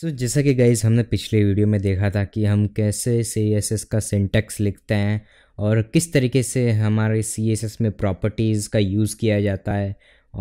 सो जैसा कि गाइज हमने पिछले वीडियो में देखा था कि हम कैसे CSS का सिंटैक्स लिखते हैं और किस तरीके से हमारे CSS में प्रॉपर्टीज़ का यूज़ किया जाता है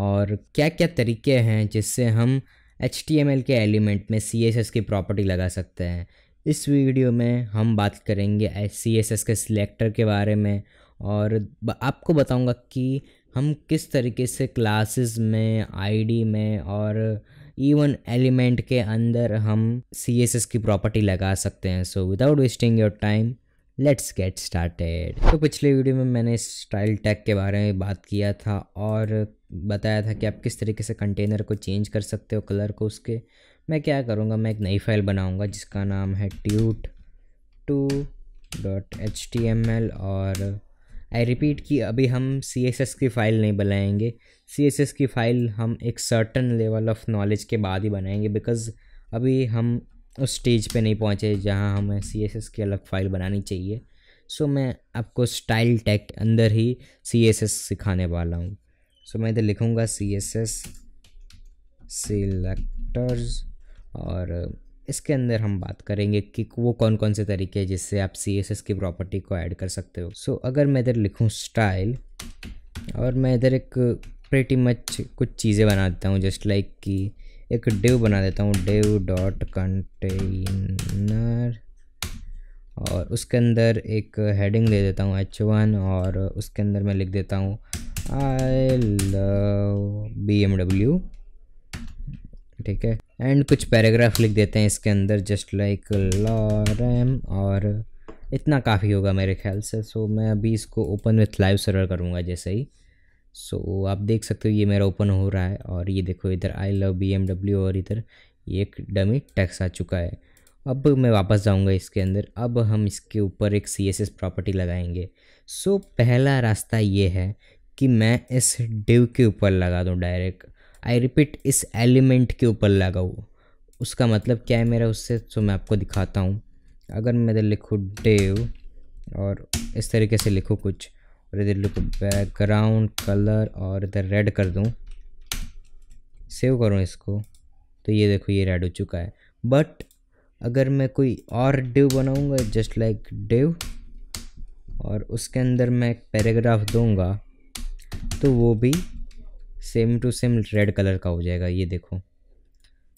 और क्या क्या तरीके हैं जिससे हम HTML के एलिमेंट में CSS की प्रॉपर्टी लगा सकते हैं। इस वीडियो में हम बात करेंगे CSS के सिलेक्टर के बारे में और आपको बताऊंगा कि हम किस तरीके से क्लासेस में, आईडी में और इवन एलिमेंट के अंदर हम CSS की प्रॉपर्टी लगा सकते हैं। So without wasting your time let's get started. तो पिछले वीडियो में मैंने स्टाइल टैग के बारे में बात किया था और बताया था कि आप किस तरीके से कंटेनर को चेंज कर सकते हो, कलर को उसके। मैं क्या करूँगा, मैं एक नई फाइल बनाऊँगा जिसका नाम है tut2.html और आई रिपीट कि अभी हम CSS की फ़ाइल नहीं बनाएंगे। CSS की फ़ाइल हम एक सर्टन लेवल ऑफ नॉलेज के बाद ही बनाएंगे बिकॉज़ अभी हम उस स्टेज पे नहीं पहुँचे जहाँ हमें CSS की अलग फ़ाइल बनानी चाहिए। सो मैं आपको स्टाइल टैग के अंदर ही CSS सिखाने वाला हूँ। सो मैं इधर लिखूँगा CSS सिलेक्टर्स और इसके अंदर हम बात करेंगे कि वो कौन कौन से तरीके हैं जिससे आप CSS की प्रॉपर्टी को ऐड कर सकते हो। सो अगर मैं इधर लिखूँ स्टाइल और मैं इधर एक प्रीटी मच कुछ चीज़ें बना देता हूँ, जस्ट लाइक कि एक डिव बना देता हूँ div.container और उसके अंदर एक हेडिंग दे देता हूँ h1 और उसके अंदर मैं लिख देता हूँ आई लव BMW, ठीक है। एंड कुछ पैराग्राफ लिख देते हैं इसके अंदर, जस्ट लाइक लॉरेम और इतना काफ़ी होगा मेरे ख्याल से। सो मैं अभी इसको ओपन विथ लाइव सर्वर करूँगा जैसे ही। सो आप देख सकते हो ये मेरा ओपन हो रहा है और ये देखो इधर आई लव BMW और इधर ये एक डमी टेक्स्ट आ चुका है। अब मैं वापस जाऊँगा इसके अंदर। अब हम इसके ऊपर एक CSS प्रॉपर्टी लगाएंगे। सो पहला रास्ता ये है कि मैं इस डिव के ऊपर लगा दूँ डायरेक्ट, आई रिपीट इस एलिमेंट के ऊपर लगाओ। उसका मतलब क्या है मेरा उससे, तो मैं आपको दिखाता हूँ। अगर मैं इधर लिखूँ डिव और इस तरीके से लिखूँ कुछ और इधर लिखूँ बैकग्राउंड कलर और इधर रेड कर दूँ, सेव करूँ इसको, तो ये देखो ये रेड हो चुका है। बट अगर मैं कोई और डिव बनाऊँगा, जस्ट लाइक डिव और उसके अंदर मैं एक पैराग्राफ दूँगा तो वो भी same to same red colour का हो जाएगा, ये देखो।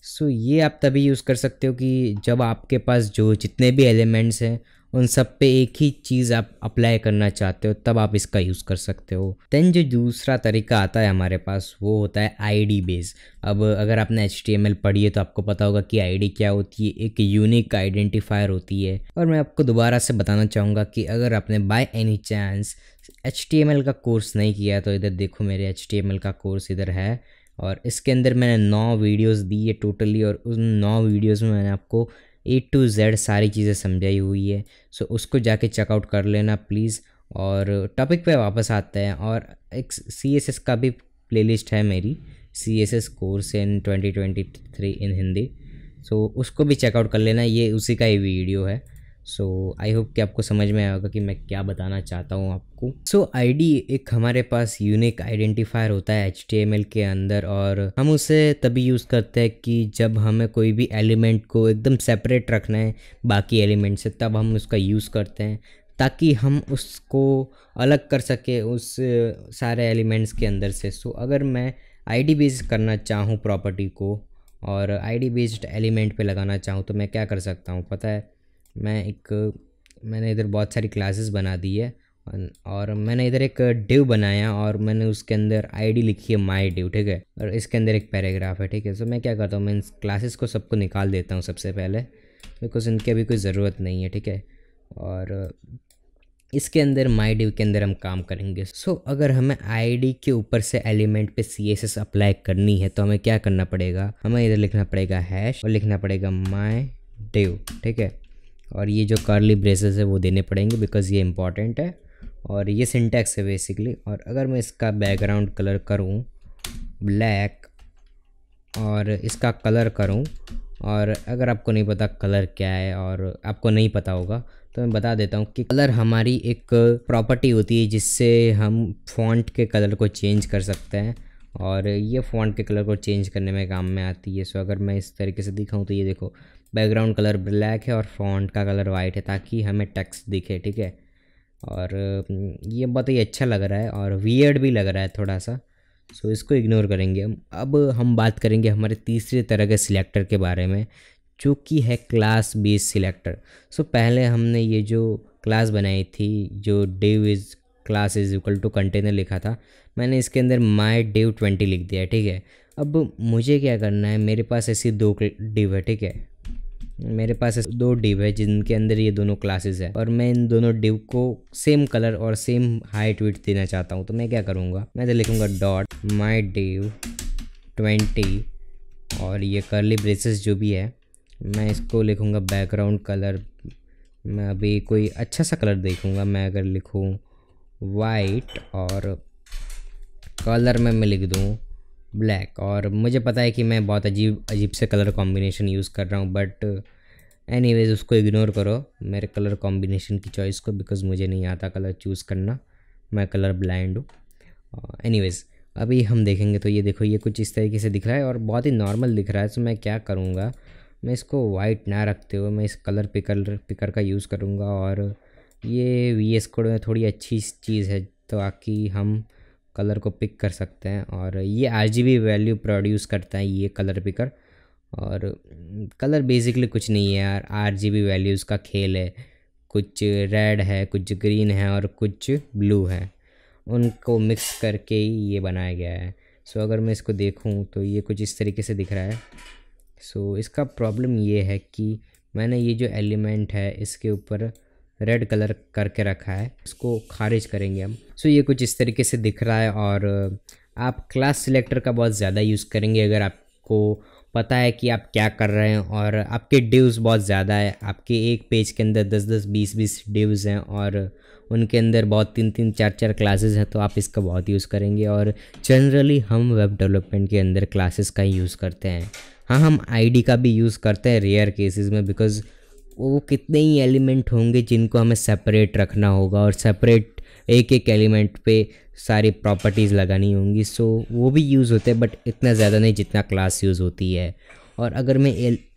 सो ये आप तभी यूज़ कर सकते हो कि जब आपके पास जो जितने भी एलिमेंट्स हैं उन सब पे एक ही चीज़ आप अप्लाई करना चाहते हो, तब आप इसका यूज़ कर सकते हो। देन जो दूसरा तरीका आता है हमारे पास वो होता है आईडी बेस। अब अगर आपने HTML पढ़ी है तो आपको पता होगा कि आईडी क्या होती है, एक यूनिक आइडेंटिफायर होती है। और मैं आपको दोबारा से बताना चाहूँगा कि अगर आपने बाय एनी चांस HTML का कोर्स नहीं किया तो इधर देखो मेरे HTML का कोर्स इधर है और इसके अंदर मैंने 9 वीडियोस दी है टोटली और उन 9 वीडियोस में मैंने आपको A to Z सारी चीज़ें समझाई हुई है। सो उसको जाके चेकआउट कर लेना प्लीज़। और टॉपिक पे वापस आते हैं और एक CSS का भी प्लेलिस्ट है मेरी CSS course in 2023 in Hindi, so उसको भी चेकआउट कर लेना, ये उसी का ही वीडियो है। सो आई होप कि आपको समझ में आएगा कि मैं क्या बताना चाहता हूँ आपको। सो आईडी एक हमारे पास यूनिक आइडेंटिफायर होता है HTML के अंदर और हम उसे तभी यूज़ करते हैं कि जब हमें कोई भी एलिमेंट को एकदम सेपरेट रखना है बाकी एलिमेंट से, तब हम उसका यूज़ करते हैं ताकि हम उसको अलग कर सके उस सारे एलिमेंट्स के अंदर से। सो अगर मैं आईडी बेस्ड करना चाहूँ प्रॉपर्टी को और आईडी बेस्ड एलिमेंट पर लगाना चाहूँ तो मैं क्या कर सकता हूँ पता है? मैंने इधर बहुत सारी क्लासेस बना दी है और मैंने इधर एक डिव बनाया और मैंने उसके अंदर आईडी लिखी है माई डिव, ठीक है। और इसके अंदर एक पैराग्राफ है, ठीक है। सो मैं क्या करता हूँ, मैं इन क्लासेस को सबको निकाल देता हूँ सबसे पहले बिकॉज इनकी अभी कोई ज़रूरत नहीं है, ठीक है। और इसके अंदर माई डिव के अंदर हम काम करेंगे। सो अगर हमें आईडी के ऊपर से एलिमेंट पे CSS अप्लाई करनी है तो हमें क्या करना पड़ेगा, हमें इधर लिखना पड़ेगा हैश और लिखना पड़ेगा माई डिव, ठीक है। और ये जो कर्ली ब्रेसेस है वो देने पड़ेंगे बिकॉज़ ये इम्पॉर्टेंट है और ये सिंटैक्स है बेसिकली। और अगर मैं इसका बैकग्राउंड कलर करूँ ब्लैक और इसका कलर करूँ, और अगर आपको नहीं पता कलर क्या है और आपको नहीं पता होगा तो मैं बता देता हूँ कि कलर हमारी एक प्रॉपर्टी होती है जिससे हम फॉन्ट के कलर को चेंज कर सकते हैं और ये फ़ॉन्ट के कलर को चेंज करने में काम में आती है। सो अगर मैं इस तरीके से दिखाऊँ तो ये देखो बैकग्राउंड कलर ब्लैक है और फ़ॉन्ट का कलर वाइट है ताकि हमें टेक्स्ट दिखे, ठीक है। और ये बहुत ही अच्छा लग रहा है और वियर्ड भी लग रहा है थोड़ा सा, सो इसको इग्नोर करेंगे। अब हम बात करेंगे हमारे तीसरे तरह के सिलेक्टर के बारे में जो कि है क्लास बेस्ड सिलेक्टर। सो पहले हमने ये जो क्लास बनाई थी जो div is class is equal to container लिखा था, मैंने इसके अंदर माई डिव 20 लिख दिया है, ठीक है। अब मुझे क्या करना है, मेरे पास ऐसी दो डिव है, ठीक है, मेरे पास दो डिव है जिनके अंदर ये दोनों क्लासेस है और मैं इन दोनों डिव को सेम कलर और सेम हाइट विड्थ देना चाहता हूँ। तो मैं क्या करूँगा, मैं तो लिखूँगा डॉट माई डिव 20 और ये कर्ली ब्रेसेस जो भी है मैं इसको लिखूँगा बैकग्राउंड कलर। मैं अभी कोई अच्छा सा कलर देखूँगा, मैं अगर लिखूँ वाइट और कलर में मैं लिख दूँ ब्लैक। और मुझे पता है कि मैं बहुत अजीब से कलर कॉम्बिनेशन यूज़ कर रहा हूँ, बट एनीवेज उसको इग्नोर करो मेरे कलर कॉम्बिनेशन की चॉइस को, बिकॉज़ मुझे नहीं आता कलर चूज़ करना, मैं कलर ब्लाइंड हूँ। एनीवेज अभी हम देखेंगे तो ये देखो ये कुछ इस तरीके से दिख रहा है और बहुत ही नॉर्मल दिख रहा है। तो मैं क्या करूँगा, मैं इसको वाइट ना रखते हुए मैं इस कलर पिकर का यूज़ करूँगा और ये VS कोड में थोड़ी अच्छी चीज़ है तो ताकि हम कलर को पिक कर सकते हैं। और ये RGB वैल्यू प्रोड्यूस करता है ये कलर पिकर, और कलर बेसिकली कुछ नहीं है यार, RGB वैल्यूज़ का खेल है। कुछ रेड है, कुछ ग्रीन है और कुछ ब्लू है, उनको मिक्स करके ये बनाया गया है। सो अगर मैं इसको देखूँ तो ये कुछ इस तरीके से दिख रहा है। सो इसका प्रॉब्लम ये है कि मैंने ये जो एलिमेंट है इसके ऊपर रेड कलर करके रखा है, इसको खारिज करेंगे हम। सो ये कुछ इस तरीके से दिख रहा है। और आप क्लास सिलेक्टर का बहुत ज़्यादा यूज़ करेंगे अगर आपको पता है कि आप क्या कर रहे हैं और आपके डिव्स बहुत ज़्यादा है, आपके एक पेज के अंदर 10-10, 20-20 डिव्स हैं और उनके अंदर बहुत 3-3, 4-4 क्लासेस हैं, तो आप इसका बहुत यूज़ करेंगे। और जनरली हम वेब डेवलपमेंट के अंदर क्लासेस का यूज़ करते हैं। हाँ, हम ID का भी यूज़ करते हैं रेयर केसेस में, बिकॉज़ वो कितने ही एलिमेंट होंगे जिनको हमें सेपरेट रखना होगा और सेपरेट एक एलिमेंट पे सारी प्रॉपर्टीज़ लगानी होंगी। सो वो भी यूज़ होते हैं बट इतना ज़्यादा नहीं जितना क्लास यूज़ होती है। और अगर मैं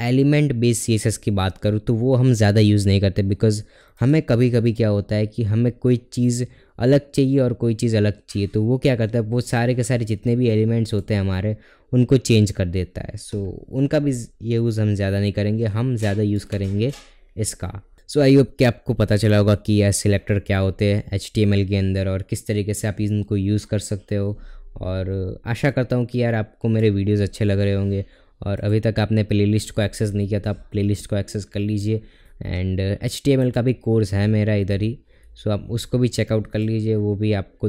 एलिमेंट बेस्ड CSS की बात करूँ तो वो हम ज़्यादा यूज़ नहीं करते, बिकॉज़ हमें कभी कभी क्या होता है कि हमें कोई चीज़ अलग चाहिए और कोई चीज़ अलग चाहिए, तो वो क्या करता है वो सारे के सारे जितने भी एलिमेंट्स होते हैं हमारे उनको चेंज कर देता है। सो उनका भी यूज़ हम ज़्यादा नहीं करेंगे, हम ज़्यादा यूज़ करेंगे इसका। सो आई होप कि आपको पता चला होगा कि यह सिलेक्टर क्या होते हैं HTML के अंदर और किस तरीके से आप इनको यूज़ कर सकते हो। और आशा करता हूँ कि यार आपको मेरे वीडियोज़ अच्छे लग रहे होंगे। और अभी तक आपने प्लेलिस्ट को एक्सेस नहीं किया था, आप प्लेलिस्ट को एक्सेस कर लीजिए। एंड HTML का भी कोर्स है मेरा इधर ही, सो आप उसको भी चेकआउट कर लीजिए, वो भी आपको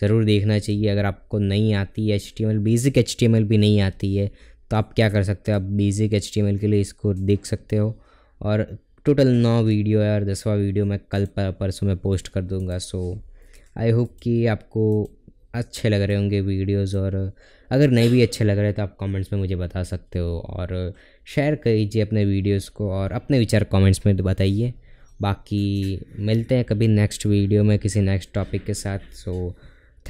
ज़रूर देखना चाहिए। अगर आपको नहीं आती है HTML, बेसिक HTML भी नहीं आती है, तो आप क्या कर सकते हो, आप बेसिक HTML के लिए इसको देख सकते हो। और टोटल 9 वीडियो है और 10वां वीडियो मैं कल परसों में पोस्ट कर दूंगा। सो आई होप कि आपको अच्छे लग रहे होंगे वीडियोस, और अगर नहीं भी अच्छे लग रहे तो आप कमेंट्स में मुझे बता सकते हो और शेयर कीजिए अपने वीडियोस को और अपने विचार कमेंट्स में बताइए। बाकी मिलते हैं कभी नेक्स्ट वीडियो में किसी नेक्स्ट टॉपिक के साथ। So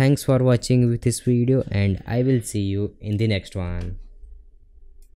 thanks for watching this video and I will see you in the next one.